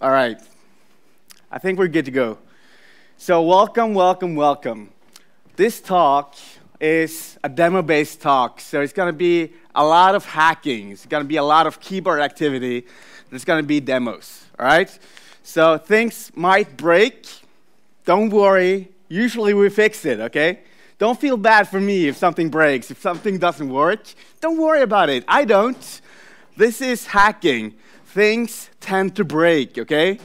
All right, I think we're good to go. So welcome, welcome, welcome. This talk is a demo-based talk, so it's going to be a lot of hacking. It's going to be a lot of keyboard activity. There's going to be demos, all right? So things might break. Don't worry. Usually we fix it, okay? Don't feel bad for me if something breaks, if something doesn't work. Don't worry about it. I don't. This is hacking. Things tend to break, okay?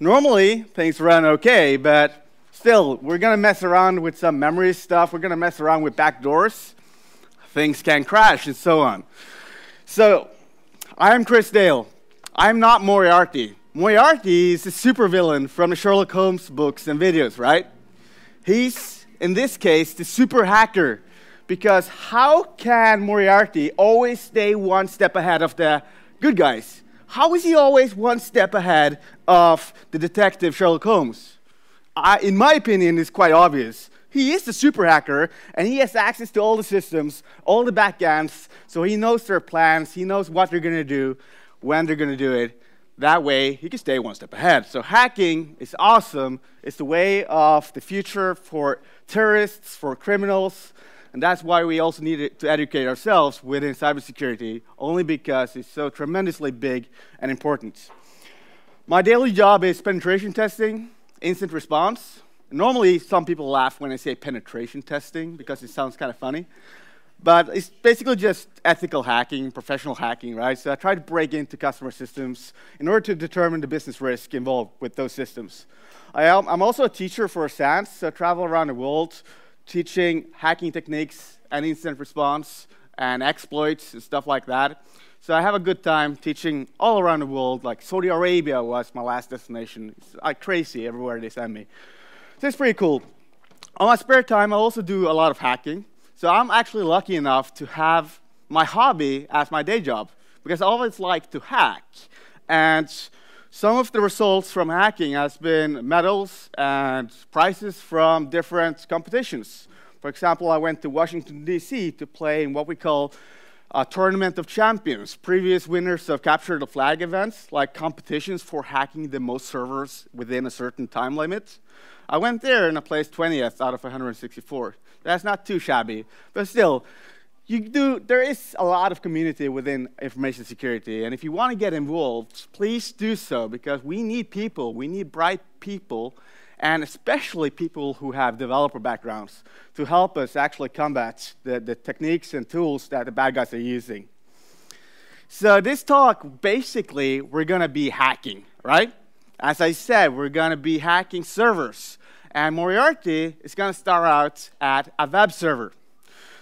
Normally, things run okay, but still, we're going to mess around with some memory stuff. We're going to mess around with backdoors. Things can crash and so on. So I'm Chris Dale. I'm not Moriarty. Moriarty is a supervillain from the Sherlock Holmes books and videos, right? He's, in this case, the super hacker, because how can Moriarty always stay one step ahead of the good guys? How is he always one step ahead of the detective Sherlock Holmes? In my opinion, it's quite obvious. He is the super hacker, and he has access to all the systems, all the backends, so he knows their plans, he knows what they're going to do, when they're going to do it. That way, he can stay one step ahead. So hacking is awesome. It's the way of the future for terrorists, for criminals, and that's why we also need to educate ourselves within cybersecurity, only because it's so tremendously big and important. My daily job is penetration testing, instant response. Normally, some people laugh when I say penetration testing because it sounds kind of funny. But it's basically just ethical hacking, professional hacking, right? So I try to break into customer systems in order to determine the business risk involved with those systems. I'm also a teacher for SANS, so I travel around the world teaching hacking techniques and instant response and exploits and stuff like that. So I have a good time teaching all around the world. Like Saudi Arabia was my last destination. It's like crazy everywhere they send me. So it's pretty cool. On my spare time, I also do a lot of hacking. So I'm actually lucky enough to have my hobby as my day job, because I always like to hack. And some of the results from hacking has been medals and prizes from different competitions. For example, I went to Washington, D.C. to play in what we call a tournament of champions, previous winners of Capture the Flag events, like competitions for hacking the most servers within a certain time limit. I went there and I placed 20th out of 164. That's not too shabby, but still, there is a lot of community within information security, and if you want to get involved, please do so, because we need people, we need bright people, and especially people who have developer backgrounds to help us actually combat the techniques and tools that the bad guys are using. So this talk, basically, we're going to be hacking, right? As I said, we're going to be hacking servers. And Moriarty is going to start out at a web server.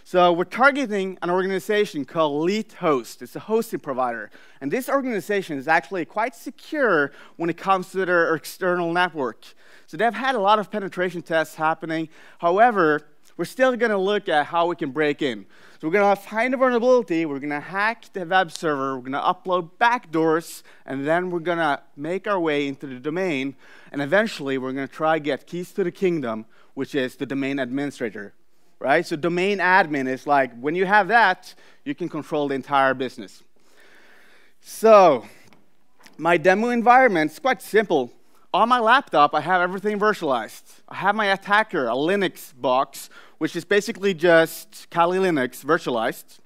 So we're targeting an organization called LeetHost. It's a hosting provider. And this organization is actually quite secure when it comes to their external network. So they've had a lot of penetration tests happening. However, we're still going to look at how we can break in. So we're going to find a vulnerability. We're going to hack the web server. We're going to upload backdoors. And then we're going to make our way into the domain. And eventually, we're going to try to get keys to the kingdom, which is the domain administrator. Right? So domain admin is like, when you have that, you can control the entire business. So my demo environment is quite simple. On my laptop, I have everything virtualized. I have my attacker, a Linux box, which is basically just Kali Linux virtualized.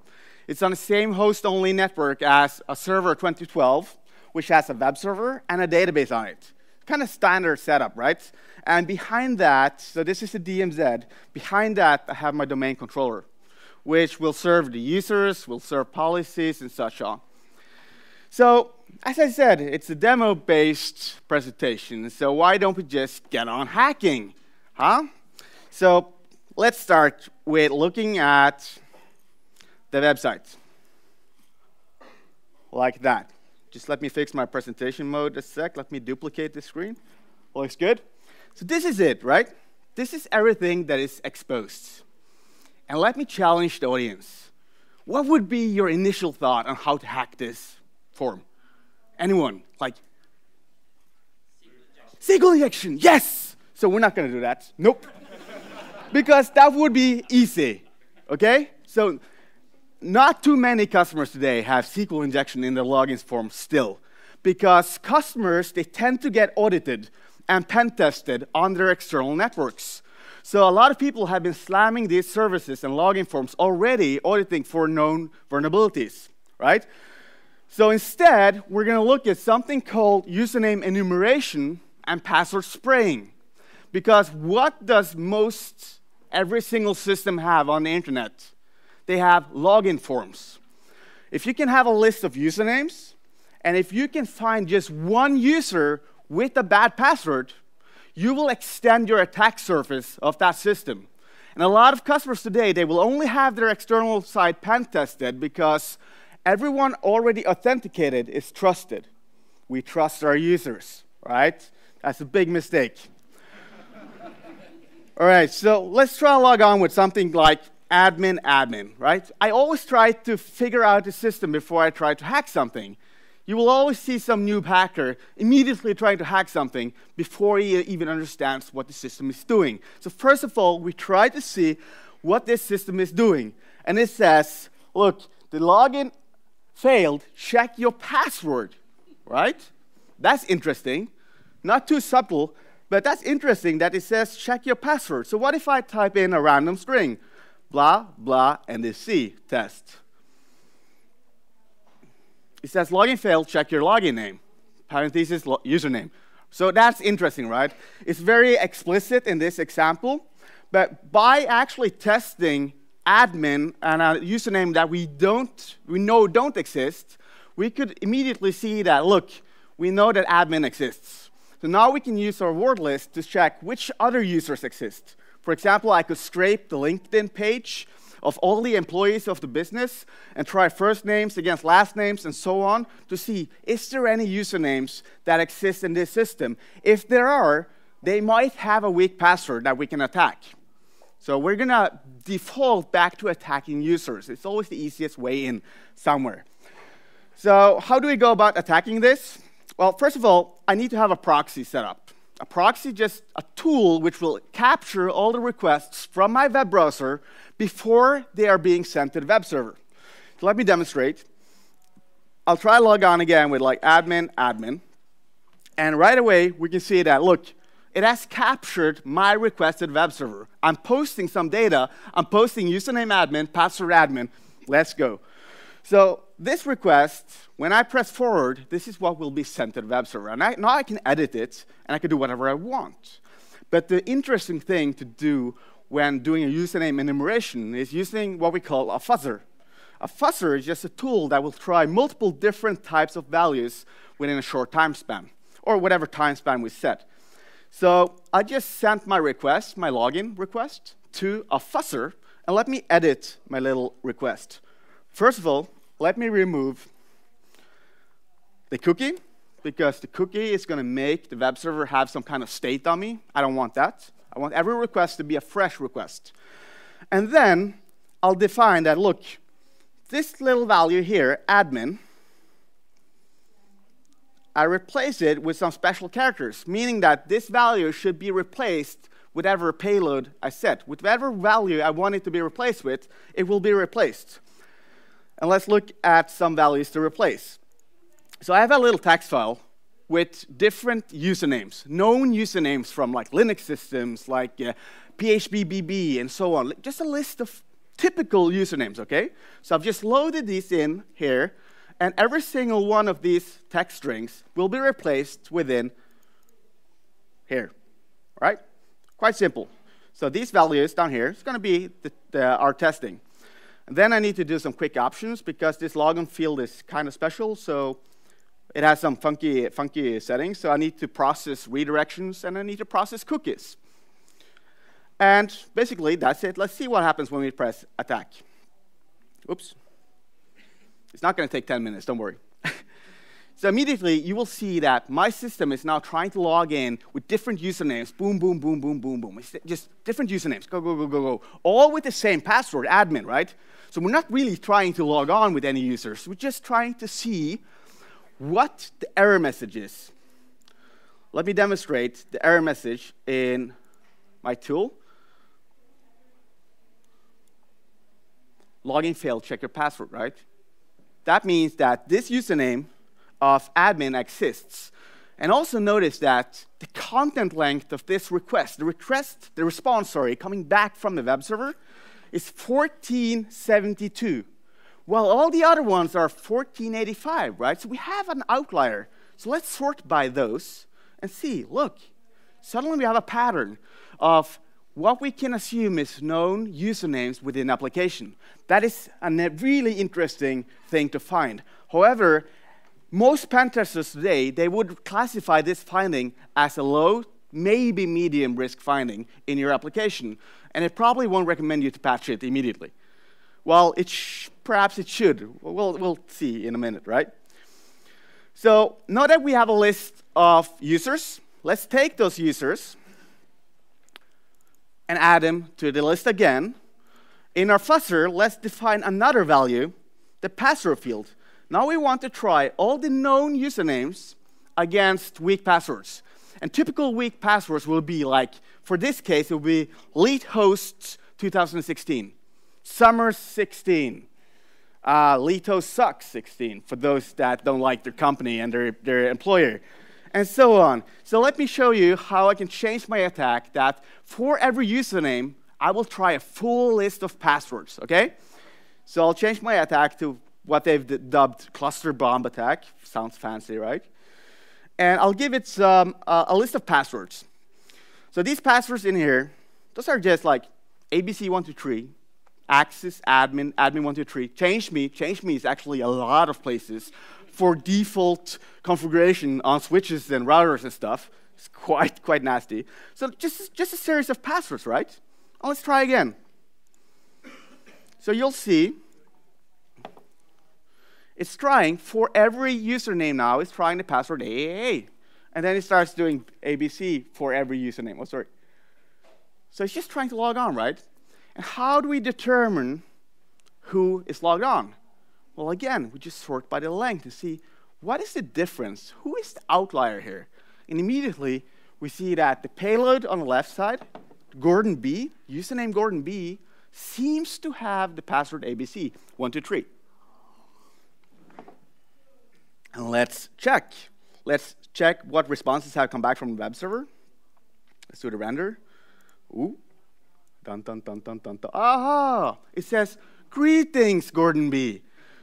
It's on the same host-only network as a Server 2012, which has a web server and a database on it. Kind of standard setup, right? And behind that, so this is the DMZ, behind that I have my domain controller, which will serve the users, will serve policies, and such on. So, as I said, it's a demo-based presentation, so why don't we just get on hacking, huh? So let's start with looking at the website, like that. Just let me fix my presentation mode a sec. Let me duplicate the screen. Looks good. So this is it, right? This is everything that is exposed. And let me challenge the audience. What would be your initial thought on how to hack this form? Anyone? Like, SQL injection, yes! So we're not going to do that. Nope. Because that would be easy, OK? So not too many customers today have SQL injection in their logins form still. because customers, they tend to get audited and pen tested on their external networks. So a lot of people have been slamming these services and login forms already auditing for known vulnerabilities, right? So instead, we're going to look at something called username enumeration and password spraying. Because what does most every single system have on the internet? They have login forms. If you can have a list of usernames, and if you can find just one user with a bad password, you will extend your attack surface of that system. And a lot of customers today, they will only have their external site pen tested because everyone already authenticated is trusted. We trust our users, right? That's a big mistake. All right, so let's try to log on with something like admin, right? I always try to figure out the system before I try to hack something. You will always see some noob hacker immediately trying to hack something before he even understands what the system is doing. So first of all, we try to see what this system is doing. And it says, look, the login failed, check your password, right? That's interesting. Not too subtle, but that's interesting that it says check your password. So what if I type in a random string? Blah, blah, and the C test. It says login failed, check your login name, parenthesis, username. So that's interesting, right? It's very explicit in this example, but by actually testing admin and a username that we know don't exist, we could immediately see that, look, we know that admin exists. So now we can use our word list to check which other users exist. For example, I could scrape the LinkedIn page of all the employees of the business and try first names against last names and so on to see, is there any usernames that exist in this system? If there are, they might have a weak password that we can attack. So we're going to default back to attacking users. It's always the easiest way in somewhere. So how do we go about attacking this? Well, first of all, I need to have a proxy set up. A proxy, just a tool which will capture all the requests from my web browser before they are being sent to the web server. So let me demonstrate. I'll try to log on again with like admin. And right away, we can see that, look, it has captured my requested web server. I'm posting some data. I'm posting username admin, password admin. Let's go. So this request, when I press forward, this is what will be sent to the web server. And now I can edit it, and I can do whatever I want. But the interesting thing to do when doing a username enumeration is using what we call a fuzzer. A fuzzer is just a tool that will try multiple different types of values within a short time span, or whatever time span we set. So I just sent my request, my login request, to a fuzzer, and let me edit my little request. First of all, let me remove the cookie, because the cookie is going to make the web server have some kind of state dummy. I don't want that. I want every request to be a fresh request. And then I'll define that, look, this little value here, admin, I replace it with some special characters, meaning that this value should be replaced with whatever payload I set. Whatever value I want it to be replaced with, it will be replaced. And let's look at some values to replace. So I have a little text file with different usernames, known usernames from like Linux systems, like PHPBB, and so on. Just a list of typical usernames, okay? So I've just loaded these in here, and every single one of these text strings will be replaced within here, all right? Quite simple. So these values down here is going to be our testing. Then I need to do some quick options, because this login field is kind of special, so it has some funky settings. So I need to process redirections, and I need to process cookies. And basically, that's it. Let's see what happens when we press attack. Oops. It's not going to take 10 minutes, don't worry. So immediately, you will see that my system is now trying to log in with different usernames. Boom, boom, boom, boom, boom, boom. It's just different usernames. Go, go, go, go, go. All with the same password, admin, right? So we're not really trying to log on with any users. We're just trying to see what the error message is. Let me demonstrate the error message in my tool. Login failed, check your password, right? That means that this username of admin exists. And also notice that the content length of this request, the response, coming back from the web server, is 1472, while all the other ones are 1485, right? So we have an outlier. So let's sort by those and see, look, suddenly we have a pattern of what we can assume is known usernames within application. That is a really interesting thing to find. However, most pen testers today, they would classify this finding as a low, maybe medium risk finding in your application, and it probably won't recommend you to patch it immediately. Well, perhaps it should. We'll see in a minute, right? So now that we have a list of users, let's take those users and add them to the list again. In our flusser, let's define another value, the password field. Now we want to try all the known usernames against weak passwords. And typical weak passwords will be like, for this case, it will be LeetHost 2016, Summer 16, LeetHost Sucks 16, for those that don't like their company and their employer, and so on. So let me show you how I can change my attack that for every username, I will try a full list of passwords, okay? So I'll change my attack to what they've dubbed cluster bomb attack. Sounds fancy, right? And I'll give it a list of passwords. So these passwords in here, those are just like ABC123, access, admin, admin123, change me is actually a lot of places for default configuration on switches and routers and stuff. It's quite nasty. So just a series of passwords, right? And let's try again. So you'll see it's trying, for every username now, it's trying the password AAA. And then it starts doing ABC for every username. Oh, sorry. So it's just trying to log on, right? And how do we determine who is logged on? Well, again, we just sort by the length to see what is the difference? Who is the outlier here? And immediately, we see that the payload on the left side, Gordon B, username Gordon B, seems to have the password ABC123. And let's check. Let's check what responses have come back from the web server. Let's do the render. Ooh. Dun, dun, dun, dun, dun, dun. Aha! It says, greetings, Gordon B.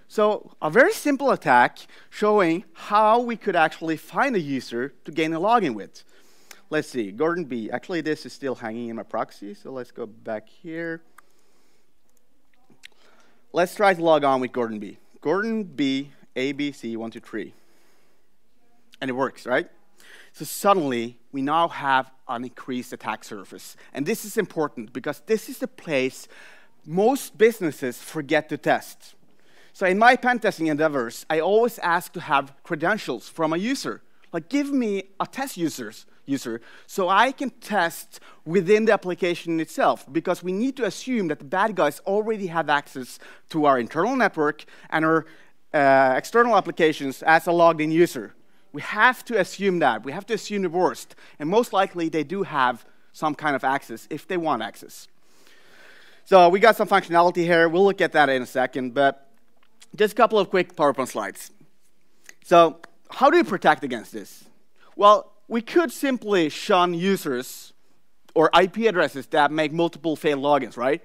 So a very simple attack showing how we could actually find a user to gain a login with. Let's see, Gordon B. Actually, this is still hanging in my proxy, so let's go back here. Let's try to log on with Gordon B. Gordon B. ABC123, and it works, right? So suddenly, we now have an increased attack surface. And this is important because this is the place most businesses forget to test. So in my pen testing endeavors, I always ask to have credentials from a user. Like, give me a test user so I can test within the application itself, because we need to assume that the bad guys already have access to our internal network and our external applications as a logged-in user. We have to assume that. We have to assume the worst. And most likely, they do have some kind of access if they want access. So we got some functionality here. We'll look at that in a second. But just a couple of quick PowerPoint slides. So how do we protect against this? Well, we could simply shun users or IP addresses that make multiple failed logins, right?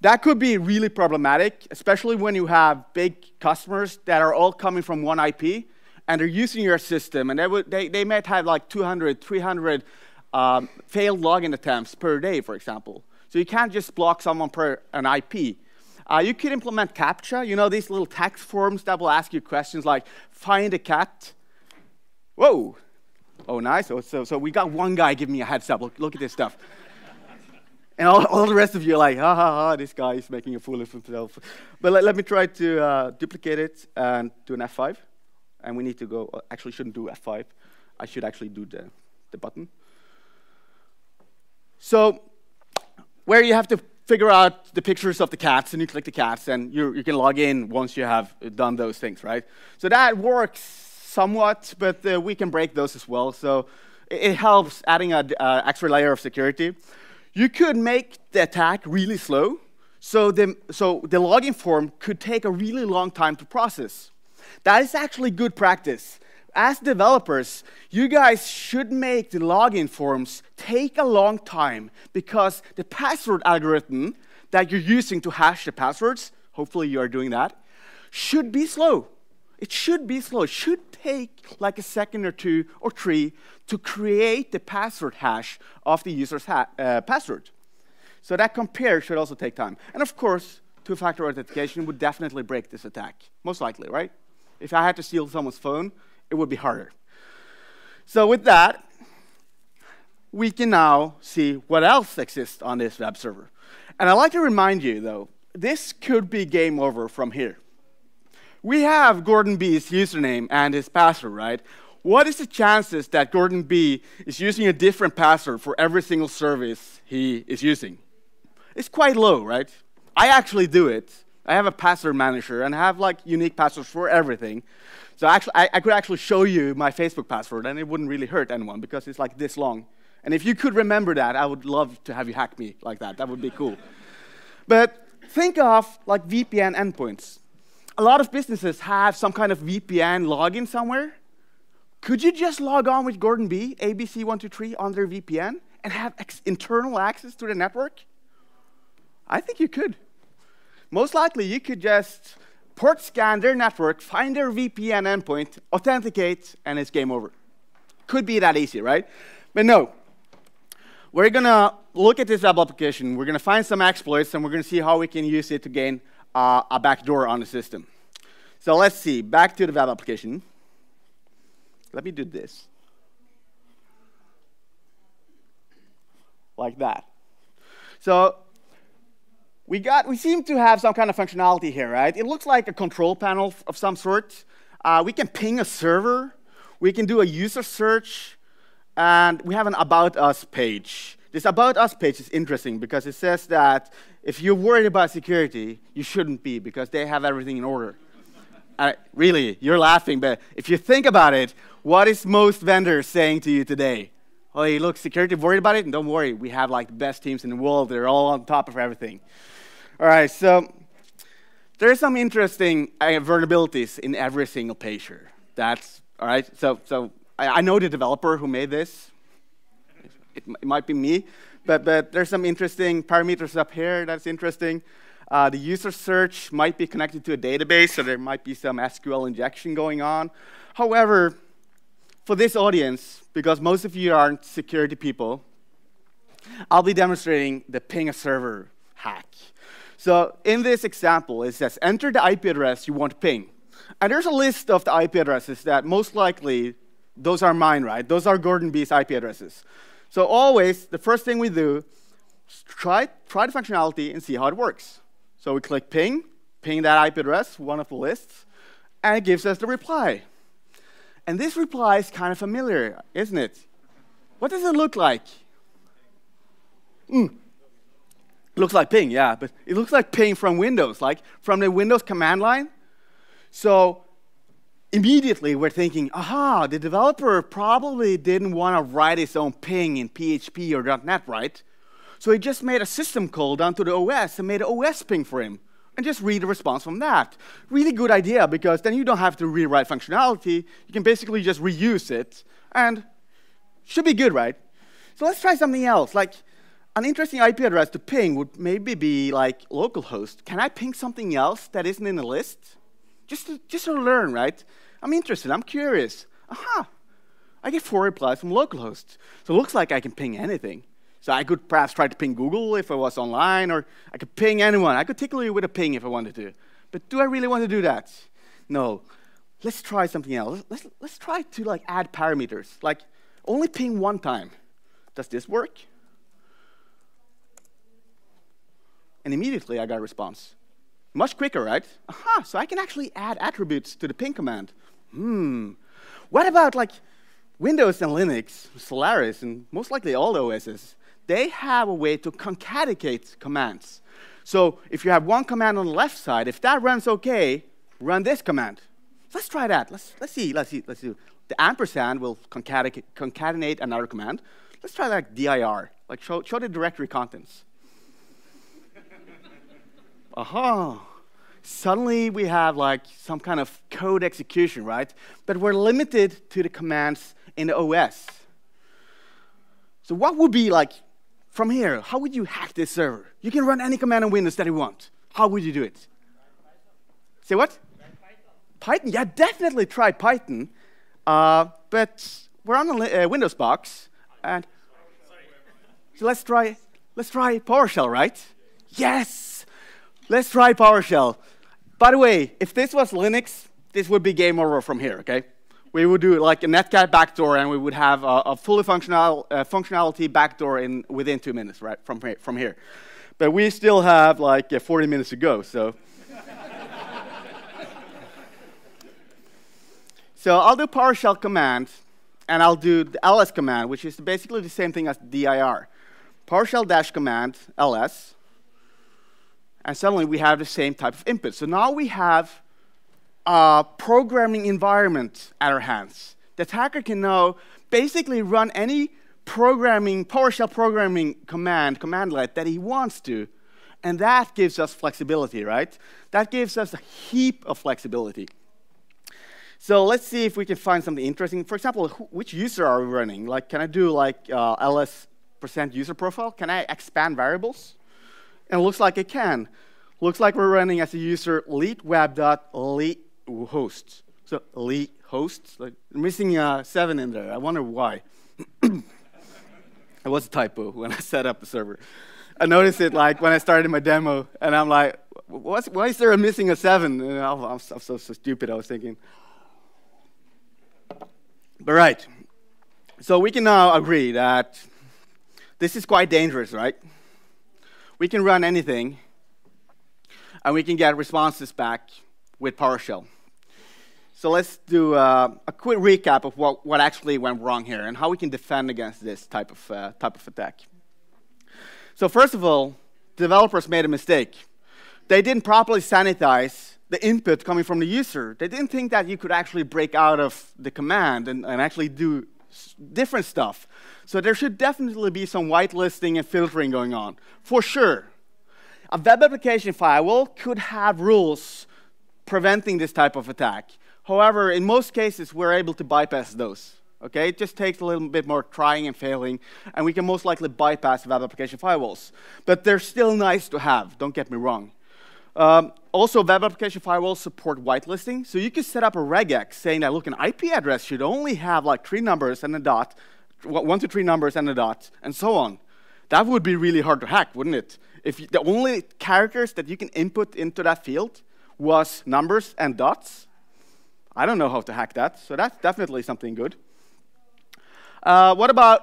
That could be really problematic, especially when you have big customers that are all coming from one IP, and they're using your system, and they might have like 200, 300 failed login attempts per day, for example. So you can't just block someone per an IP. You could implement CAPTCHA, you know, these little text forms that will ask you questions like, find a cat. Whoa. Oh, nice. Oh, so we got one guy giving me a heads up. Look at this stuff. And all the rest of you are like, ha, ha, ha, this guy is making a fool of himself. But let me try to duplicate it and do an F5. And we need to go, actually shouldn't do F5. I should actually do the button. So where you have to figure out the pictures of the cats, and you click the cats, and you can log in once you have done those things, right? So that works somewhat, but we can break those as well. So it helps adding an extra layer of security. You could make the attack really slow, so the login form could take a really long time to process. That is actually good practice. As developers, you guys should make the login forms take a long time because the password algorithm that you're using to hash the passwords, hopefully you are doing that, should be slow. It should be slow. It should take like a second or two or three to create the password hash of the user's password. So that compare should also take time. And of course, two-factor authentication would definitely break this attack, most likely, right? If I had to steal someone's phone, it would be harder. So with that, we can now see what else exists on this web server. And I'd like to remind you, though, this could be game over from here. We have Gordon B's username and his password, right? What is the chances that Gordon B is using a different password for every single service he is using? It's quite low, right? I actually do it. I have a password manager and I have like unique passwords for everything. So actually, I could actually show you my Facebook password and it wouldn't really hurt anyone because it's like this long. And if you could remember that, I would love to have you hack me like that. That would be cool. But think of like VPN endpoints. A lot of businesses have some kind of VPN login somewhere. Could you just log on with Gordon B, ABC123 on their VPN and have internal access to the network? I think you could. Most likely, you could just port scan their network, find their VPN endpoint, authenticate, and it's game over. Could be that easy, right? But no. We're going to look at this web application. We're going to find some exploits, and we're going to see how we can use it to gain a backdoor on the system. So let's see. Back to the web application. Let me do this. Like that. So we seem to have some kind of functionality here, right? It looks like a control panel of some sort. We can ping a server. We can do a user search. And we have an About Us page. This About Us page is interesting because it says that if you're worried about security, you shouldn't be because they have everything in order. Really, you're laughing, but if you think about it, what is most vendors saying to you today? Oh, hey, look, security, worried about it? Don't worry. We have like the best teams in the world. They're all on top of everything. All right, so there's some interesting vulnerabilities in every single page here. That's all right. So I know the developer who made this. It might be me, but there's some interesting parameters up here. That's interesting. The user search might be connected to a database, so there might be some SQL injection going on. However, for this audience, because most of you aren't security people, I'll be demonstrating the ping a server hack. So in this example, it says, enter the IP address you want to ping. And there's a list of the IP addresses that most likely, those are mine, right? Those are Gordon B's IP addresses. So always, the first thing we do is try the functionality and see how it works. So we click ping, ping that IP address, one of the lists, and it gives us the reply. And this reply is kind of familiar, isn't it? What does it look like? Looks like ping, yeah, but it looks like ping from Windows, like from the Windows command line. So immediately we're thinking, aha, the developer probably didn't want to write his own ping in PHP or .NET, right? So he just made a system call down to the OS and made an OS ping for him and just read the response from that. Really good idea because then you don't have to rewrite functionality. You can basically just reuse it and should be good, right? So let's try something else, like an interesting IP address to ping would maybe be like localhost. Can I ping something else that isn't in the list? Just to learn, right? I'm interested. I'm curious. Aha! I get 4 replies from localhost. So it looks like I can ping anything. So I could perhaps try to ping Google if I was online, or I could ping anyone. I could tickle you with a ping if I wanted to. But do I really want to do that? No. Let's try something else. Let's try to like add parameters. Like only ping one time. Does this work? And immediately I got a response. Much quicker, right? Aha, so I can actually add attributes to the ping command. What about like Windows and Linux, Solaris, and most likely all the OSs? They have a way to concatenate commands. So if you have one command on the left side, if that runs okay, run this command. So let's try that. Let's see. The ampersand will concatenate another command. Let's try like dir, like show the directory contents. Aha, suddenly we have like some kind of code execution, right? But we're limited to the commands in the OS. So what would be like, from here, how would you hack this server? You can run any command on Windows that you want. How would you do it? Say what? Python? Yeah, definitely try Python. But we're on a Windows box, and so let's try PowerShell, right? Yes, let's try PowerShell. By the way, if this was Linux, this would be game over from here. Okay, we would do like a netcat backdoor, and we would have a fully functional functionality backdoor in within 2 minutes, right? From here, but we still have like 40 minutes to go, so. So I'll do PowerShell command, and I'll do the ls command, which is basically the same thing as dir. PowerShell dash command ls, and suddenly we have the same type of input. So now we have a programming environment at our hands. The attacker can now basically run any programming, PowerShell programming commandlet that he wants to, and that gives us flexibility, right? That gives us a heap of flexibility. So let's see if we can find something interesting. For example, which user are we running? Like, can I do like ls %user profile? Can I expand variables? And it looks like it can. Looks like we're running as a user leetweb.leethost. So leethost, like, missing a 7 in there. I wonder why. It was a typo when I set up the server. I noticed it like when I started my demo, and I'm like, why is there a missing a 7? And I'm so stupid, I was thinking. But right, so we can now agree that this is quite dangerous, right? We can run anything, and we can get responses back with PowerShell. So let's do a quick recap of what actually went wrong here and how we can defend against this type of attack. So first of all, developers made a mistake. They didn't properly sanitize the input coming from the user. They didn't think that you could actually break out of the command and actually do different stuff. So there should definitely be some whitelisting and filtering going on, for sure. A web application firewall could have rules preventing this type of attack. However, in most cases, we're able to bypass those. Okay? It just takes a little bit more trying and failing, and we can most likely bypass web application firewalls. But they're still nice to have, don't get me wrong. Also, web application firewalls support whitelisting. So you can set up a regex saying that, look, an IP address should only have like 1 to 3 numbers and a dot, and so on. That would be really hard to hack, wouldn't it? If the only characters that you can input into that field was numbers and dots, I don't know how to hack that. So that's definitely something good. What about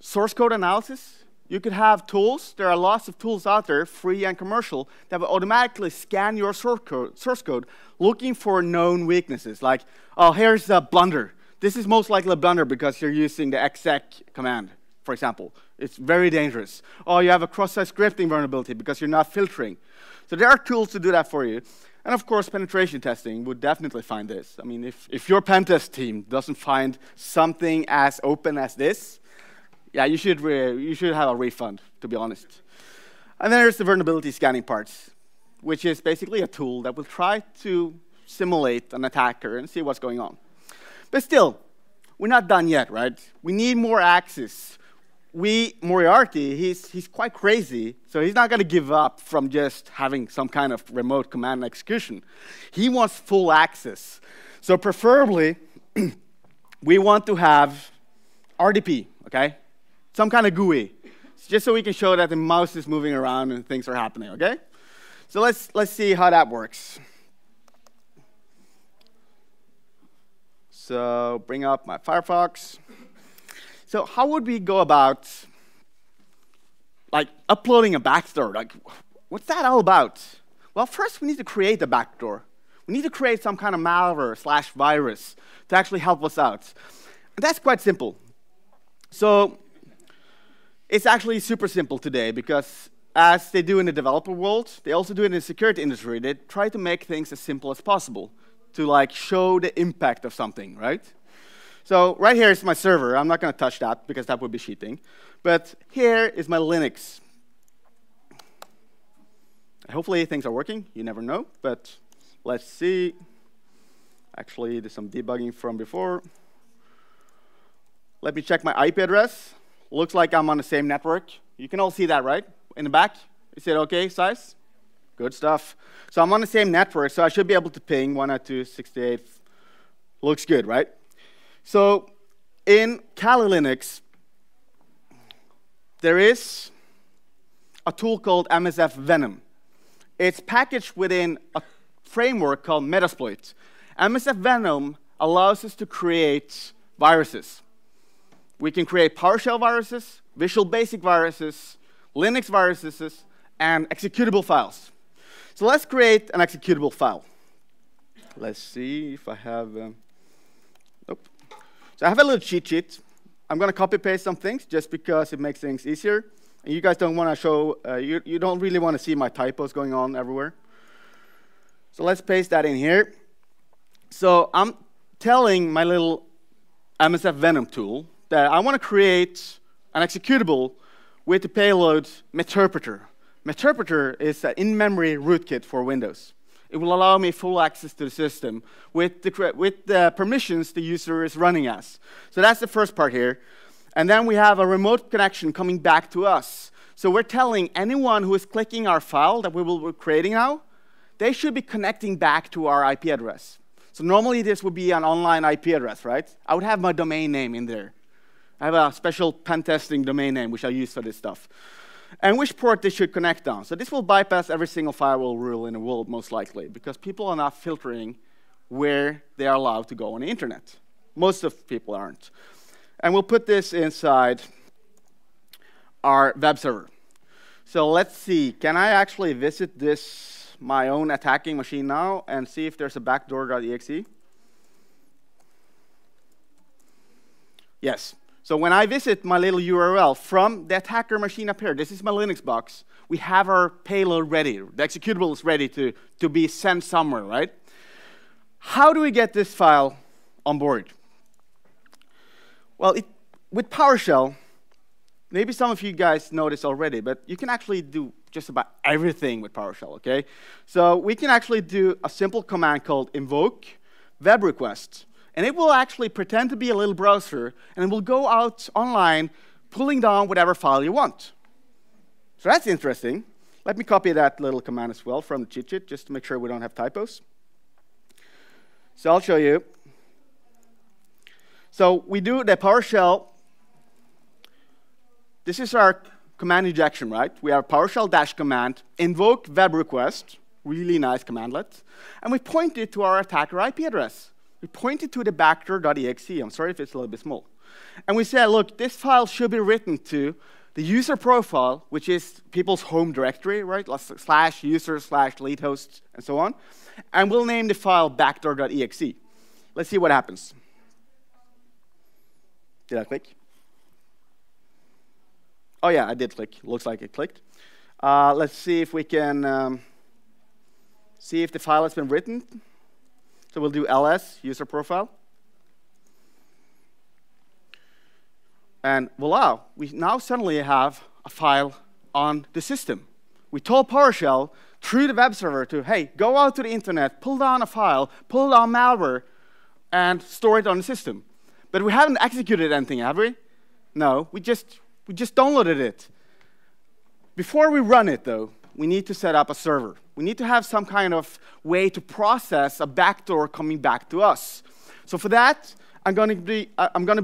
source code analysis? You could have tools. There are lots of tools out there, free and commercial, that will automatically scan your source code looking for known weaknesses. Like, oh, here's a blunder. This is most likely a blunder because you're using the exec command, for example. It's very dangerous. Or you have a cross-site scripting vulnerability because you're not filtering. So there are tools to do that for you. And of course, penetration testing would definitely find this. I mean, if your pen test team doesn't find something as open as this, yeah, you should have a refund, to be honest. And then there's the vulnerability scanning parts, which is basically a tool that will try to simulate an attacker and see what's going on. But still, we're not done yet, right? We need more access. Moriarty, he's quite crazy, so he's not going to give up from just having some kind of remote command execution. He wants full access. So preferably, we want to have RDP, okay? Some kind of GUI, just so we can show that the mouse is moving around and things are happening, okay? So let's see how that works. So bring up my Firefox. So how would we go about like uploading a backdoor? Like, what's that all about? Well, first we need to create a backdoor. We need to create some kind of malware / virus to actually help us out. And that's quite simple. So it's actually super simple today because, as they do in the developer world, they also do it in the security industry. They try to make things as simple as possible to like show the impact of something, right? So right here is my server. I'm not going to touch that because that would be cheating. But here is my Linux. Hopefully things are working. You never know, but let's see. Actually, there's some debugging from before. Let me check my IP address. Looks like I'm on the same network. You can all see that, right? In the back, is it okay size? Good stuff. So I'm on the same network, so I should be able to ping 192.68. Looks good, right? So in Kali Linux, there is a tool called MSF Venom. It's packaged within a framework called Metasploit. MSF Venom allows us to create viruses. We can create PowerShell viruses, Visual Basic viruses, Linux viruses, and executable files. So let's create an executable file. Let's see if I have, nope. So I have a little cheat sheet. I'm going to copy paste some things just because it makes things easier. And you guys don't want to show, you don't really want to see my typos going on everywhere. So let's paste that in here. So I'm telling my little MSF Venom tool that I want to create an executable with the payload meterpreter. Meterpreter is an in-memory rootkit for Windows. It will allow me full access to the system with the permissions the user is running as. So that's the first part here. And then we have a remote connection coming back to us. So we're telling anyone who is clicking our file that we're creating now, they should be connecting back to our IP address. So normally this would be an online IP address, right? I would have my domain name in there. I have a special pen testing domain name which I use for this stuff. And which port they should connect on. So this will bypass every single firewall rule in the world, most likely, because people are not filtering where they are allowed to go on the internet. Most of people aren't. And we'll put this inside our web server. So let's see, can I actually visit this, my own attacking machine now, and see if there's a backdoor.exe? Yes. So when I visit my little URL from the attacker machine up here, this is my Linux box, we have our payload ready. The executable is ready to be sent somewhere, right? How do we get this file on board? Well, with PowerShell, maybe some of you guys know this already, but you can actually do just about everything with PowerShell, okay? So we can actually do a simple command called invoke web request. And it will actually pretend to be a little browser, and it will go out online, pulling down whatever file you want. So that's interesting. Let me copy that little command as well from the cheat sheet, just to make sure we don't have typos. So I'll show you. So we do the PowerShell. This is our command injection, right? We have PowerShell dash command, invoke web request, really nice commandlet, and we point it to our attacker IP address. We point it to the backdoor.exe. I'm sorry if it's a little bit small. And we say, look, this file should be written to the user profile, which is people's home directory, right? /user/LeetHost, and so on. And we'll name the file backdoor.exe. Let's see what happens. Did I click? Oh, yeah, I did click. Looks like it clicked. Let's see if we can see if the file has been written. So we'll do ls, user profile. And voila, we now suddenly have a file on the system. We told PowerShell through the web server to, hey, go out to the internet, pull down a file, pull down malware, and store it on the system. But we haven't executed anything, have we? No, we just downloaded it. Before we run it, though, we need to set up a server. We need to have some kind of way to process a backdoor coming back to us. So for that, I'm going to be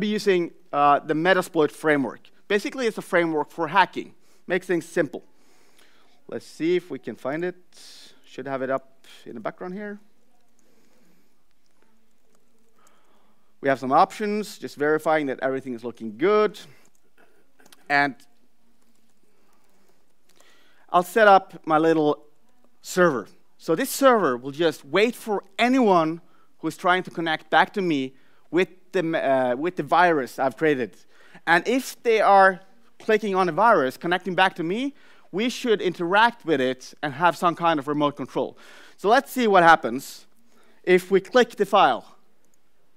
using the Metasploit framework. Basically, it's a framework for hacking. Makes things simple. Let's see if we can find it. Should have it up in the background here. We have some options, just verifying that everything is looking good. And I'll set up my little server. So this server will just wait for anyone who is trying to connect back to me with the virus I've created. And if they are clicking on the virus, connecting back to me, we should interact with it and have some kind of remote control. So let's see what happens if we click the file.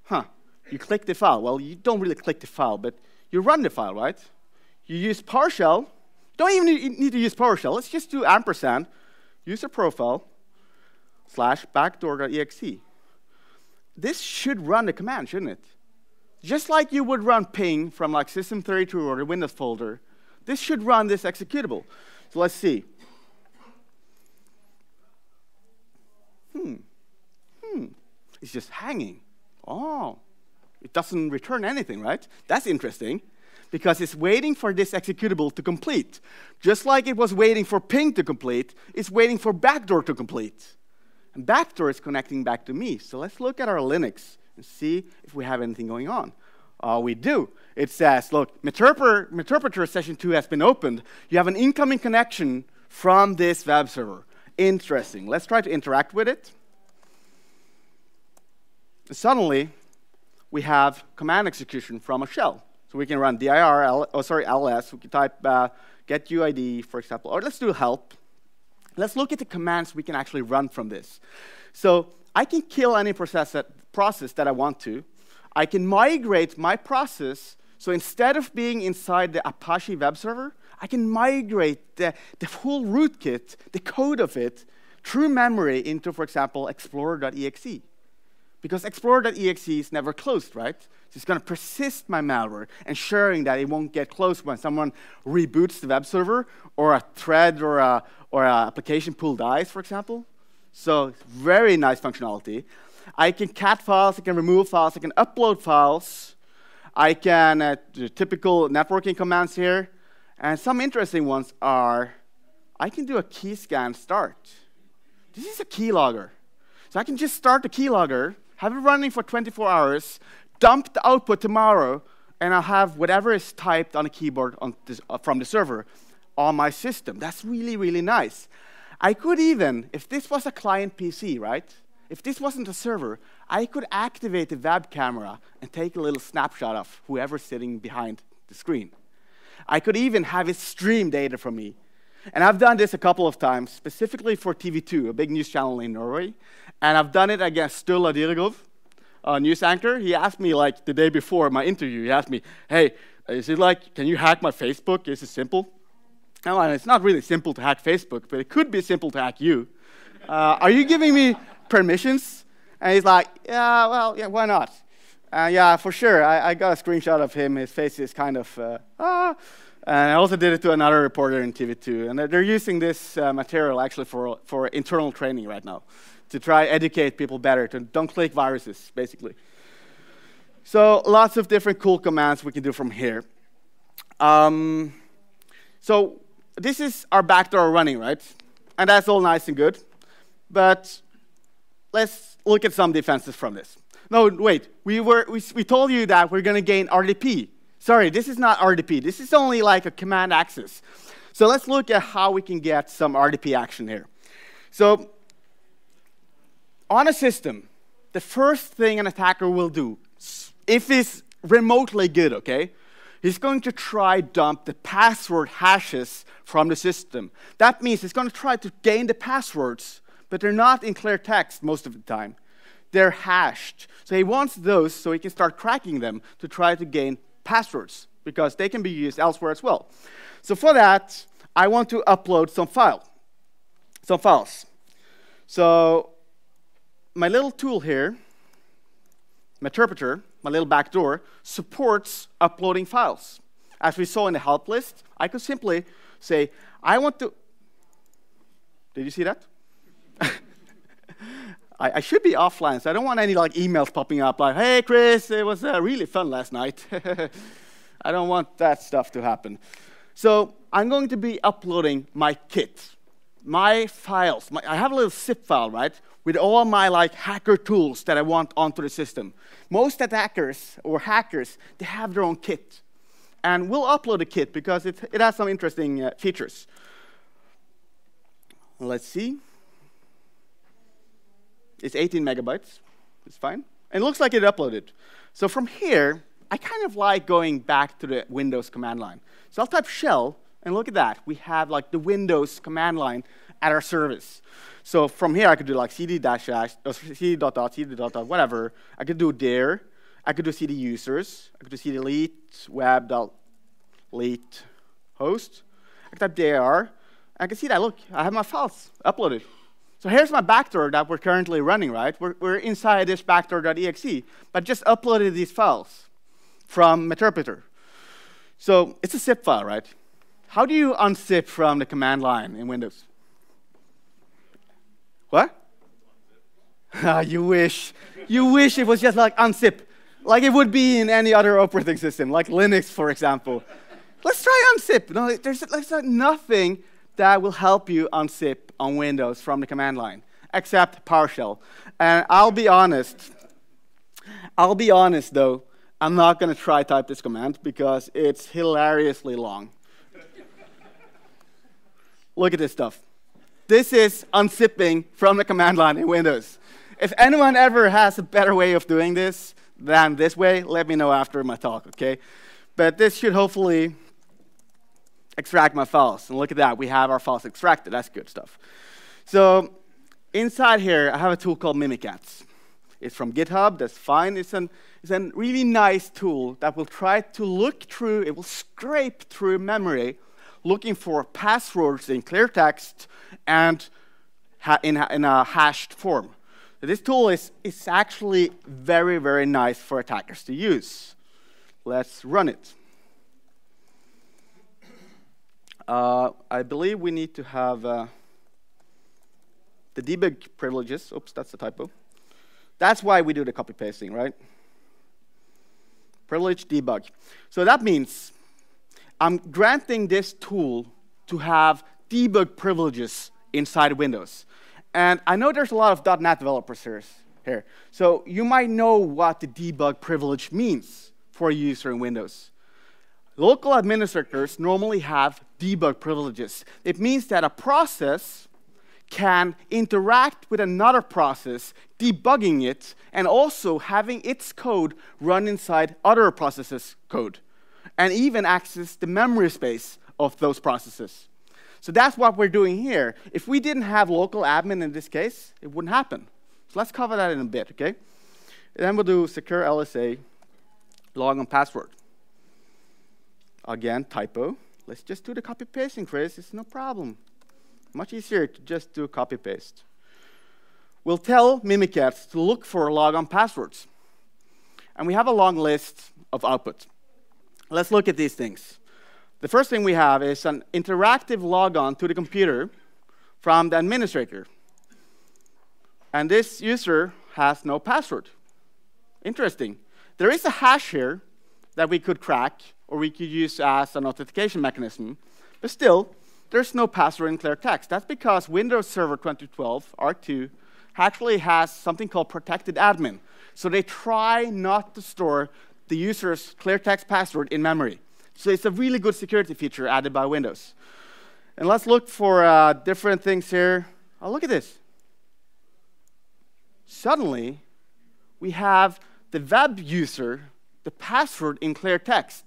Huh. You click the file. Well, you don't really click the file, but you run the file, right? You use PowerShell. Don't even need to use PowerShell. Let's just do ampersand. user profile / backdoor.exe. This should run the command, shouldn't it? Just like you would run ping from like system32 or the Windows folder, this should run this executable. So let's see. It's just hanging. Oh, it doesn't return anything, right? That's interesting, because it's waiting for this executable to complete. Just like it was waiting for ping to complete, it's waiting for backdoor to complete. And backdoor is connecting back to me. So let's look at our Linux and see if we have anything going on. We do. It says, look, meterpreter session 2 has been opened. You have an incoming connection from this web server. Interesting. Let's try to interact with it. Suddenly, we have command execution from a shell. So we can run ls. We can type getuid, for example. Or let's do help. Let's look at the commands we can actually run from this. So I can kill any process that I want to. I can migrate my process. So instead of being inside the Apache web server, I can migrate the full rootkit, the code of it, through memory into, for example, explorer.exe. Because explorer.exe is never closed, right? So it's going to persist my malware, ensuring that it won't get closed when someone reboots the web server or a thread or an application pool dies, for example. So very nice functionality. I can cat files, I can remove files, I can upload files. I can do typical networking commands here. And some interesting ones are, I can do a key scan start. This is a keylogger. So I can just start the keylogger, have it running for 24 hours, dump the output tomorrow, and I'll have whatever is typed on the keyboard from the server on my system. That's really, really nice. I could even, if this was a client PC, right? If this wasn't a server, I could activate the web camera and take a little snapshot of whoever's sitting behind the screen. I could even have it stream data from me. And I've done this a couple of times, specifically for TV2, a big news channel in Norway. And I've done it against Sturla Dirigov, a news anchor. He asked me, like, the day before my interview, he asked me, hey, is it like, can you hack my Facebook? Is it simple? And it's not really simple to hack Facebook, but it could be simple to hack you. Are you giving me permissions? And he's like, yeah, well, yeah, why not? Yeah, for sure. I got a screenshot of him. His face is kind of, And I also did it to another reporter in TV2. And they're using this material actually for internal training right now to try educate people better, to don't click viruses, basically. So lots of different cool commands we can do from here. So this is our backdoor running, right? And that's all nice and good. But let's look at some defenses from this. No, wait, we told you that we're going to gain RDP. Sorry, this is not RDP. This is only like a command access. So let's look at how we can get some RDP action here. So on a system, the first thing an attacker will do, if he's remotely good, okay, he's going to try dump the password hashes from the system. That means he's going to try to gain the passwords, but they're not in clear text most of the time. They're hashed. So he wants those so he can start cracking them to try to gain passwords, because they can be used elsewhere as well. So for that, I want to upload some files. So my little tool here, meterpreter, my little backdoor, supports uploading files. As we saw in the help list, I could simply say, I want to... Did you see that? I should be offline, so I don't want any like emails popping up like, hey, Chris, it was really fun last night. I don't want that stuff to happen. So I'm going to be uploading my kit, my files. I have a little zip file, right, with all my like hacker tools that I want onto the system. Most attackers or hackers, they have their own kit. And we'll upload a kit because it has some interesting features. Let's see. It's 18 megabytes. It's fine. And it looks like it uploaded. So from here, I kind of like going back to the Windows command line. So I'll type shell, and look at that. We have like the Windows command line at our service. So from here, I could do like cd dot dot, whatever. I could do dir. I could do cd users. I could do cd leet web dot leet host. I could type dir. I can see that, look, I have my files uploaded. So here's my backdoor that we're currently running, right? We're inside this backdoor.exe, but just uploaded these files from meterpreter. So it's a zip file, right? How do you unzip from the command line in Windows? What? Ah, you wish. You wish it was just like unzip, like it would be in any other operating system, like Linux, for example. Let's try unzip. No, there's nothing that will help you unzip on Windows from the command line, except PowerShell. And I'll be honest though, I'm not going to try type this command because it's hilariously long. Look at this stuff. This is unzipping from the command line in Windows. If anyone ever has a better way of doing this than this way, let me know after my talk, okay? But this should hopefully extract my files. And look at that, we have our files extracted. That's good stuff. So inside here, I have a tool called Mimikatz. It's from GitHub, that's fine. It's a really nice tool that will try to look through, it will scrape through memory, looking for passwords in clear text and in a hashed form. So this tool is actually very, very nice for attackers to use. Let's run it. I believe we need to have the debug privileges. Oops, that's a typo. That's why we do the copy pasting, right? Privilege debug. So that means I'm granting this tool to have debug privileges inside Windows. And I know there's a lot of .NET developers here. So you might know what the debug privilege means for a user in Windows. Local administrators normally have debug privileges. It means that a process can interact with another process, debugging it, and also having its code run inside other processes' code, and even access the memory space of those processes. So that's what we're doing here. If we didn't have local admin in this case, it wouldn't happen. So let's cover that in a bit, okay? And then we'll do secure LSA, log on password. Again, typo. Let's just do the copy pasting, Chris, it's no problem. Much easier to just do copy-paste. We'll tell Mimikatz to look for logon passwords. And we have a long list of output. Let's look at these things. The first thing we have is an interactive logon to the computer from the administrator. And this user has no password. Interesting. There is a hash here that we could crack, or we could use as an authentication mechanism, but still, there's no password in clear text. That's because Windows Server 2012, R2, actually has something called protected admin. So they try not to store the user's clear text password in memory. So it's a really good security feature added by Windows. And let's look for different things here. Oh, look at this. Suddenly, we have the web user, the password in clear text,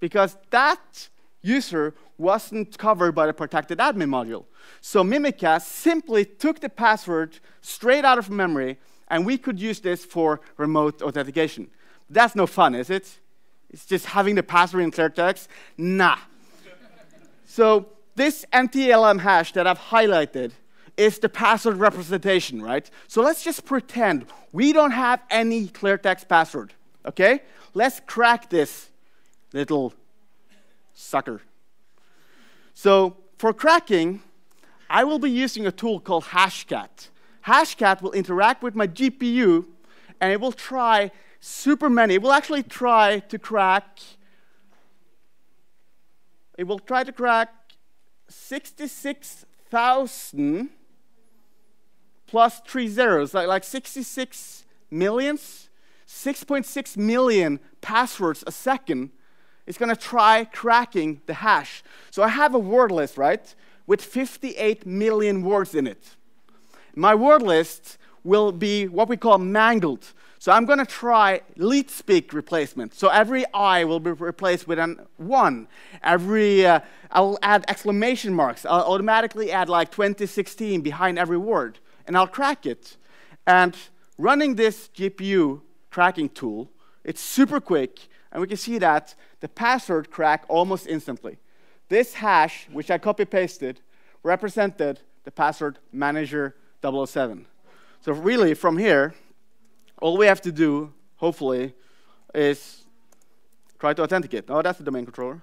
because that user wasn't covered by the protected admin module. So Mimikatz simply took the password straight out of memory, and we could use this for remote authentication. That's no fun, is it? It's just having the password in clear text? Nah. So this NTLM hash that I've highlighted is the password representation, right? So let's just pretend we don't have any clear text password, okay? Let's crack this little sucker. So for cracking, I will be using a tool called Hashcat. Hashcat will interact with my GPU, and it will try super many. It will actually try to crack. It will try to crack 66,000 plus three zeros, like 66 millions, 6.6 million passwords a second. It's going to try cracking the hash. So I have a word list, right, with 58 million words in it. My word list will be what we call mangled. So I'm going to try LeetSpeak replacement. So every I will be replaced with an 1. Every I'll add exclamation marks. I'll automatically add like 2016 behind every word, and I'll crack it. And running this GPU cracking tool, it's super quick. And we can see that the password cracked almost instantly. This hash, which I copy-pasted, represented the password manager 007. So really, from here, all we have to do, hopefully, is try to authenticate. Oh, that's the domain controller.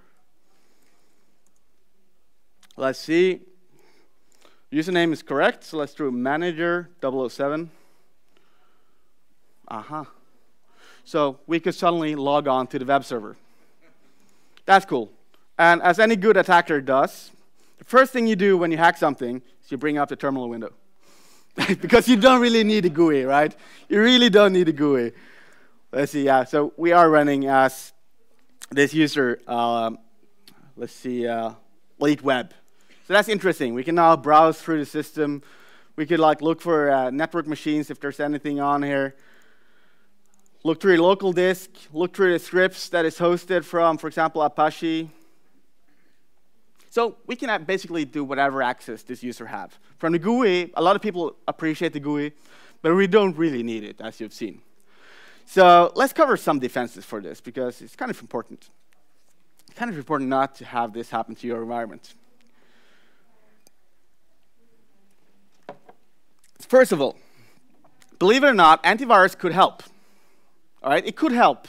Let's see. Username is correct, so let's do manager 007. Aha. So we could suddenly log on to the web server. That's cool. And as any good attacker does, the first thing you do when you hack something is you bring up the terminal window. Because you don't really need a GUI, right? You really don't need a GUI. Let's see, yeah, so we are running as this user, let's see, Leet Web. So that's interesting. We can now browse through the system. We could like look for network machines if there's anything on here. Look through your local disk. Look through the scripts that is hosted from, for example, Apache. So we can basically do whatever access this user have. From the GUI, a lot of people appreciate the GUI, but we don't really need it, as you've seen. So let's cover some defenses for this, because it's kind of important. It's kind of important not to have this happen to your environment. First of all, believe it or not, antivirus could help. All right, it could help.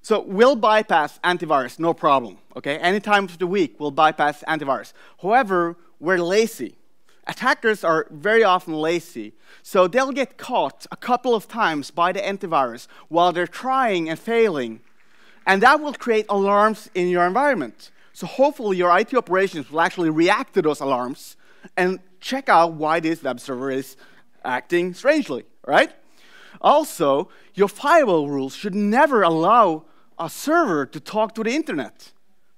So we'll bypass antivirus, no problem. Okay, any time of the week we'll bypass antivirus. However, we're lazy. Attackers are very often lazy, so they'll get caught a couple of times by the antivirus while they're trying and failing, and that will create alarms in your environment. So hopefully your IT operations will actually react to those alarms and check out why this web server is acting strangely, right? Also, your firewall rules should never allow a server to talk to the internet.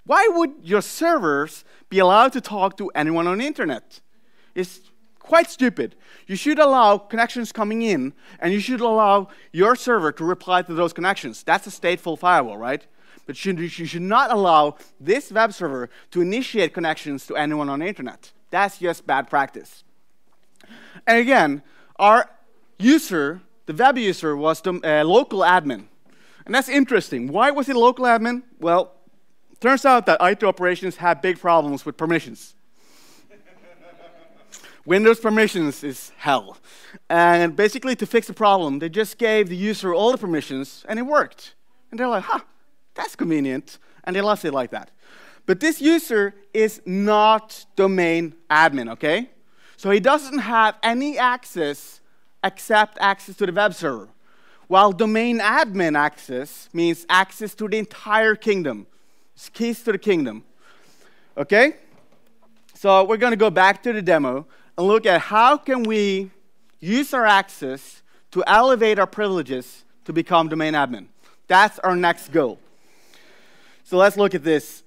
Why would your servers be allowed to talk to anyone on the internet? It's quite stupid. You should allow connections coming in, and you should allow your server to reply to those connections. That's a stateful firewall, right? But you should not allow this web server to initiate connections to anyone on the internet. That's just bad practice. And again, our user, the web user, was the local admin. And that's interesting. Why was it local admin? Well, it turns out that IT operations have big problems with permissions. Windows permissions is hell. And basically, to fix the problem, they just gave the user all the permissions, and it worked. And they're like, huh, that's convenient. And they left it like that. But this user is not domain admin, okay? So he doesn't have any access except access to the web server. While domain admin access means access to the entire kingdom. It's keys to the kingdom, okay? So we're going to go back to the demo and look at how can we use our access to elevate our privileges to become domain admin. That's our next goal. So let's look at this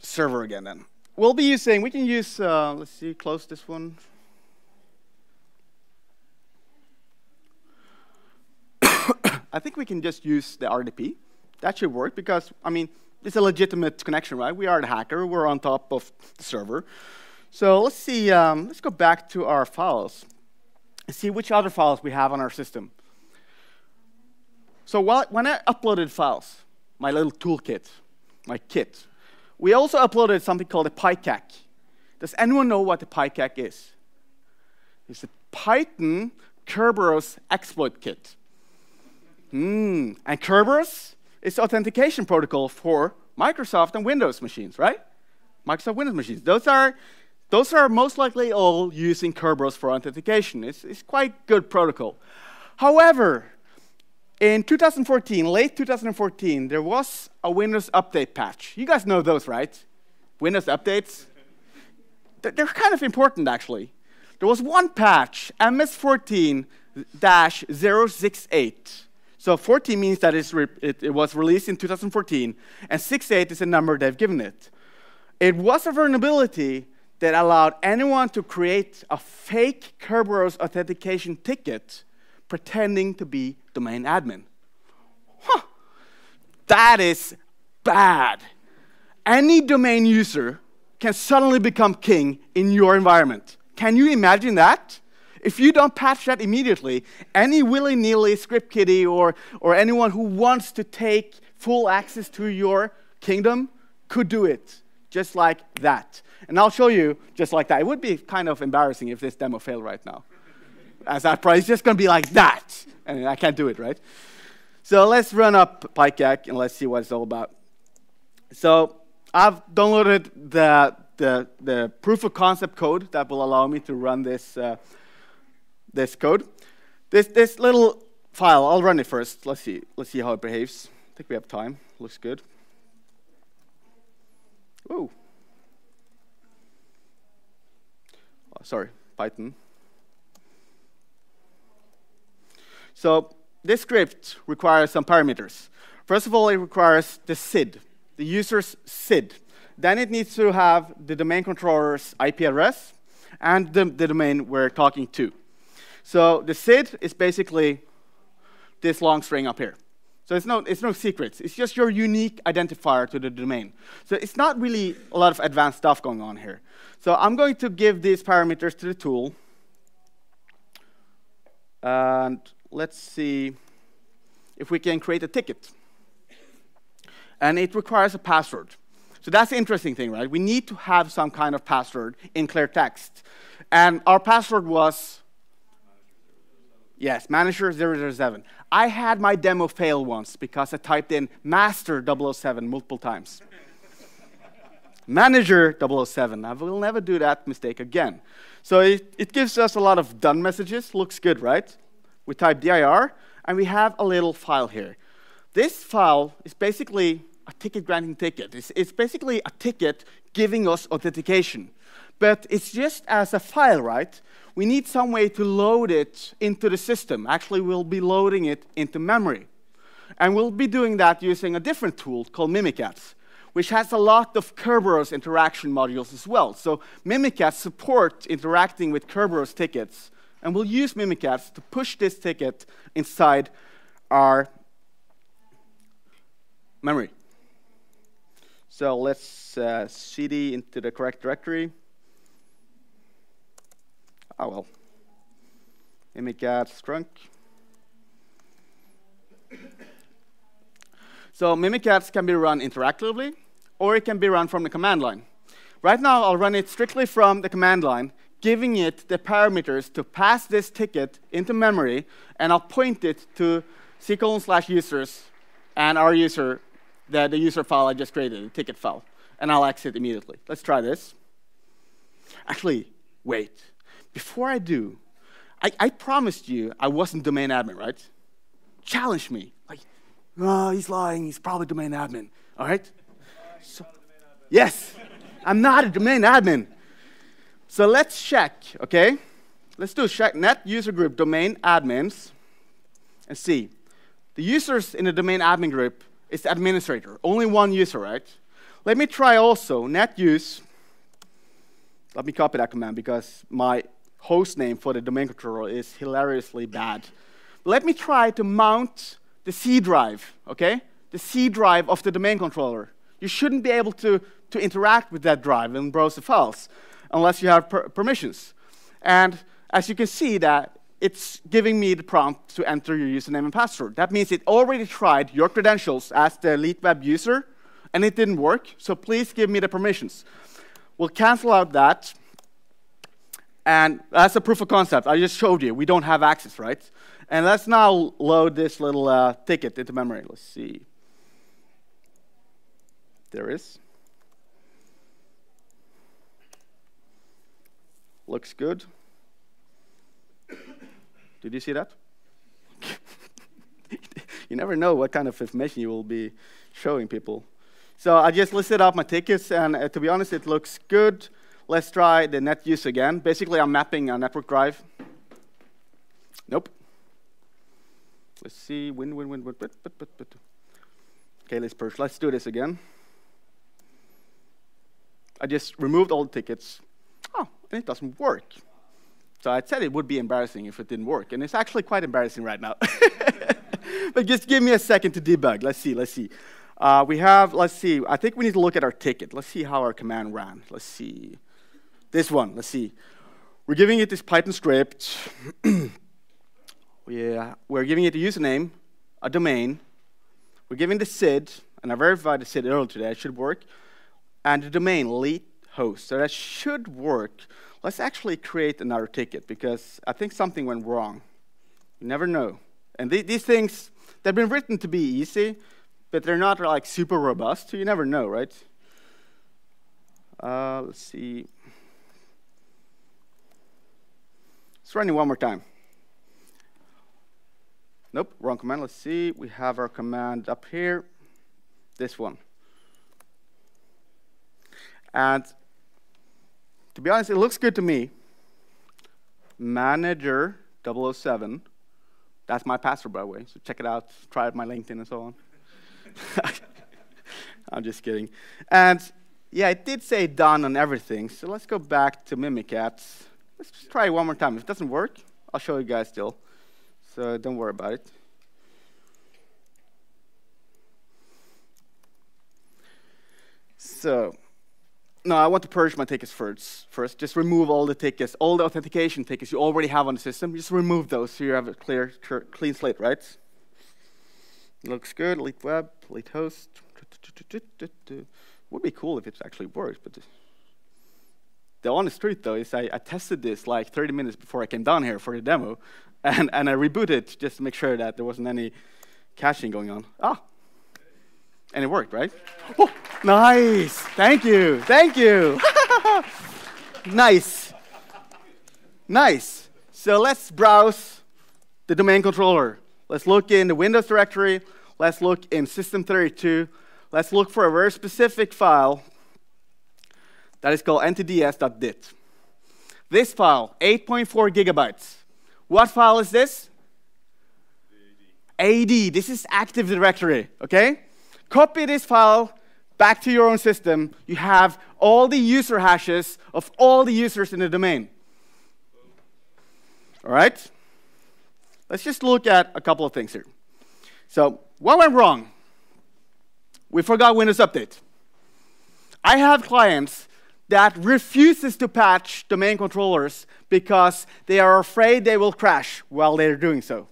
server again then. We'll be using, we can use, let's see, close this one. I think we can just use the RDP. That should work because, I mean, it's a legitimate connection, right? We are the hacker, we're on top of the server. So let's see, let's go back to our files and see which other files we have on our system. So when I uploaded files, my little toolkit, my kit, we also uploaded something called a PyCAC. Does anyone know what the PyCAC is? It's a Python Kerberos exploit kit. And Kerberos is authentication protocol for Microsoft and Windows machines, right? Microsoft Windows machines. Those are most likely all using Kerberos for authentication. It's quite good protocol. However, in 2014, late 2014, there was a Windows update patch. You guys know those, right? Windows updates? They're kind of important, actually. There was one patch, MS14-068. So 14 means that it was released in 2014, and 68 is the number they've given it. It was a vulnerability that allowed anyone to create a fake Kerberos authentication ticket pretending to be domain admin. Huh. That is bad. Any domain user can suddenly become king in your environment. Can you imagine that? If you don't patch that immediately, any willy-nilly script kiddie or anyone who wants to take full access to your kingdom could do it. just like that. And I'll show you just like that. It would be kind of embarrassing if this demo failed right now. As I probably, it's just going to be like that. And I can't do it, right? So let's run up PyCAC and let's see what it's all about. So I've downloaded the proof of concept code that will allow me to run this, this code. This little file, I'll run it first. Let's see how it behaves. I think we have time. Looks good. Whoa. Oh, sorry, Python. So this script requires some parameters. First of all, it requires the SID, the user's SID. Then it needs to have the domain controller's IP address and the domain we're talking to. So the SID is basically this long string up here. So it's no secrets. It's just your unique identifier to the domain. So it's not really a lot of advanced stuff going on here. So I'm going to give these parameters to the tool. And let's see if we can create a ticket. And it requires a password. So that's the interesting thing, right? We need to have some kind of password in clear text. And our password was, yes, manager 007. I had my demo fail once because I typed in master 007 multiple times. Manager 007. I will never do that mistake again. So it gives us a lot of done messages. Looks good, right? We type dir, and we have a little file here. This file is basically a ticket granting ticket. It's basically a ticket giving us authentication. But it's just as a file, right? We need some way to load it into the system. Actually, we'll be loading it into memory. And we'll be doing that using a different tool called Mimikatz, which has a lot of Kerberos interaction modules as well. So Mimikatz supports interacting with Kerberos tickets. And we'll use Mimikatz to push this ticket inside our memory. So let's cd into the correct directory. Oh well. Mimikatz trunk. So Mimikatz can be run interactively, or it can be run from the command line. Right now, I'll run it strictly from the command line, giving it the parameters to pass this ticket into memory, and I'll point it to c:/users and our user, the user file I just created, the ticket file. And I'll exit immediately. Let's try this. Actually, wait. Before I do, I promised you I wasn't domain admin, right? Challenge me. Like, oh, he's lying. He's probably domain admin. All right? So, yes, I'm not a domain admin. So let's check, OK? Let's do check net user group domain admins and see. The users in the domain admin group is the administrator. Only one user, right? Let me try also net use. Let me copy that command because my host name for the domain controller is hilariously bad. Let me try to mount the C drive, okay? The C drive of the domain controller. You shouldn't be able to interact with that drive and browse the files unless you have permissions. And as you can see that it's giving me the prompt to enter your username and password. That means it already tried your credentials as the LeetWeb user, and it didn't work, so please give me the permissions. We'll cancel out that. And that's a proof of concept. I just showed you. We don't have access, right? And let's now load this little ticket into memory. Let's see. There is. Looks good. Did you see that? You never know what kind of information you will be showing people. So I just listed out my tickets, and to be honest, it looks good. Let's try the net use again. Basically, I'm mapping a network drive. Nope. Let's see. Win. OK, let's purge. Let's do this again. I just removed all the tickets. Oh, and it doesn't work. So I said it would be embarrassing if it didn't work. And it's actually quite embarrassing right now. But just give me a second to debug. Let's see. I think we need to look at our ticket. Let's see how our command ran. Let's see. This one, let's see. We're giving it this Python script. We're giving it a username, a domain. We're giving the SID, and I verified the SID earlier today. It should work. and the domain LeetHost. So that should work. Let's actually create another ticket, because I think something went wrong. You never know. And these things, they've been written to be easy, but they're not like super robust, so you never know, right? Let's see. Let's run it one more time. Nope, wrong command. Let's see. We have our command up here, this one. And to be honest, it looks good to me. Manager 007. That's my password, by the way. So check it out. Try out my LinkedIn and so on. I'm just kidding. And yeah, it did say done on everything. So let's go back to Mimikatz. Let's just try it one more time. If it doesn't work, I'll show you guys still. So don't worry about it. So no, I want to purge my tickets first. Just remove all the tickets, all the authentication tickets you already have on the system. Just remove those so you have a clean slate, right? Looks good. Leet web, leet host. Would be cool if it actually worked, but the honest truth though is I tested this like 30 minutes before I came down here for the demo, and I rebooted just to make sure that there wasn't any caching going on. Ah, and it worked, right? Oh, nice. Thank you. Thank you. Nice. Nice. So let's browse the domain controller. Let's look in the Windows directory. Let's look in System32. Let's look for a very specific file that is called ntds.dit. This file, 8.4 gigabytes. What file is this? AD. This is Active Directory, okay? Copy this file back to your own system. You have all the user hashes of all the users in the domain. All right? Let's just look at a couple of things here. So what went wrong? We forgot Windows Update. I have clients that refuses to patch domain controllers because they are afraid they will crash while they're doing so.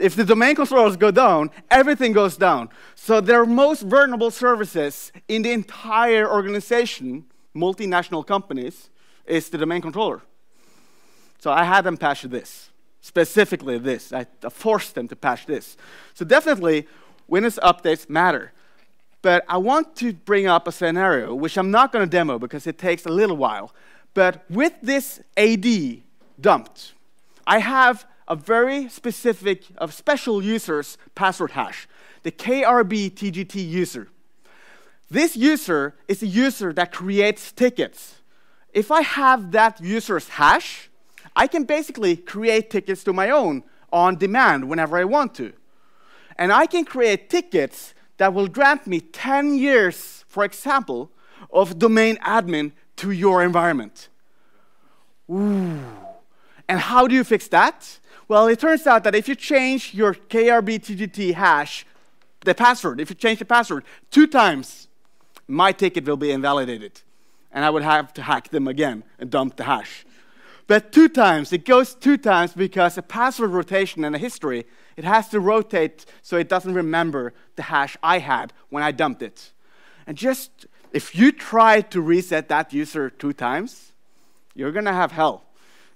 If the domain controllers go down, everything goes down. So their most vulnerable services in the entire organization, multinational companies, is the domain controller. So I had them patch this. Specifically this. I forced them to patch this. So definitely, Windows updates matter. But I want to bring up a scenario, which I'm not going to demo because it takes a little while. But with this AD dumped, I have a very specific, of special user's password hash, the KRBTGT user. This user is a user that creates tickets. If I have that user's hash, I can basically create tickets to my own on demand whenever I want to. And I can create tickets that will grant me 10 years, for example, of domain admin to your environment. Ooh. And how do you fix that? Well, it turns out that if you change your KRBTGT hash, the password, if you change the password 2 times, my ticket will be invalidated. And I would have to hack them again and dump the hash. But 2 times, it goes 2 times because a password rotation and a history, it has to rotate so it doesn't remember the hash I had when I dumped it. And just, if you try to reset that user 2 times, you're going to have hell.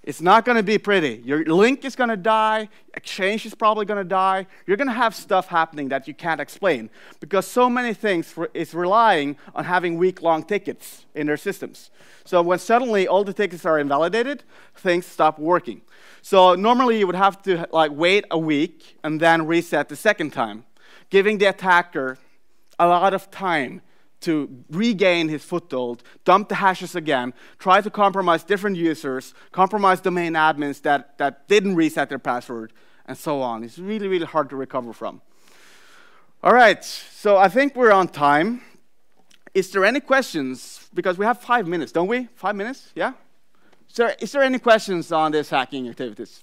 It's not going to be pretty. Your link is going to die. Exchange is probably going to die. You're going to have stuff happening that you can't explain because so many things is relying on having week-long tickets in their systems. So when suddenly all the tickets are invalidated, things stop working. So normally you would have to like wait a week and then reset the second time, giving the attacker a lot of time to regain his foothold, dump the hashes again, try to compromise different users, compromise domain admins that didn't reset their password, and so on. It's really, really hard to recover from. All right, so I think we're on time. Is there any questions? Because we have 5 minutes, don't we? 5 minutes, yeah? Is there any questions on these hacking activities?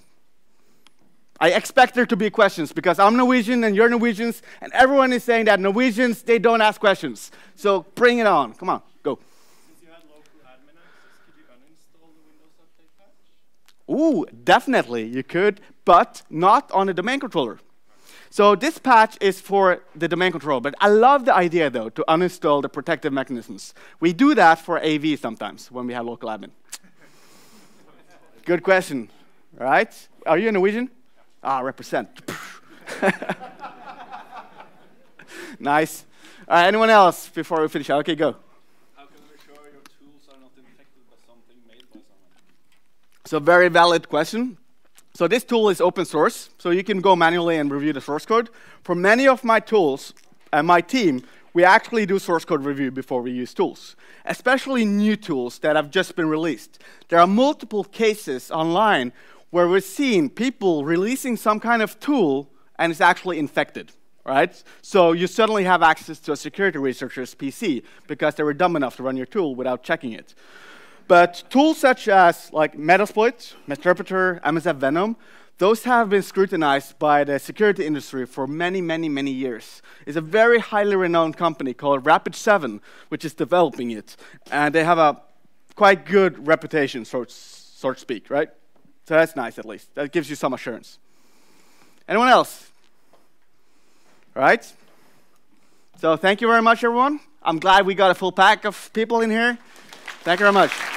I expect there to be questions because I'm Norwegian and you're Norwegians, and everyone is saying that Norwegians, they don't ask questions. So bring it on. Come on, go. Since you had local admin access, could you uninstall the Windows Update patch? Ooh, definitely you could, but not on a domain controller. So this patch is for the domain control, but I love the idea, though, to uninstall the protective mechanisms. We do that for AV sometimes when we have local admin. Good question, right? Are you a Norwegian? Ah, represent. Nice. Anyone else before we finish? Okay, go. How can we ensure your tools are not infected by something made by someone? So very valid question. So this tool is open source, so you can go manually and review the source code. For many of my tools and my team, we actually do source code review before we use tools, especially new tools that have just been released. There are multiple cases online where we're seeing people releasing some kind of tool and it's actually infected, right? So you suddenly have access to a security researcher's PC because they were dumb enough to run your tool without checking it. But tools such as like Metasploit, Meterpreter, MSF Venom, those have been scrutinized by the security industry for many, many, many years. It's a very highly renowned company called Rapid7, which is developing it. And they have a quite good reputation, so to speak, right? So that's nice, at least. That gives you some assurance. Anyone else? All right? So thank you very much, everyone. I'm glad we got a full pack of people in here. Thank you very much.